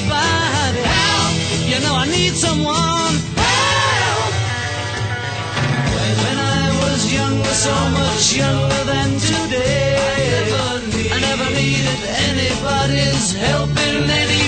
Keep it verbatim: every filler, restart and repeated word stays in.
anybody help. You know I need someone help. When, when I was younger, so much younger than today, I never needed anybody's help in any way.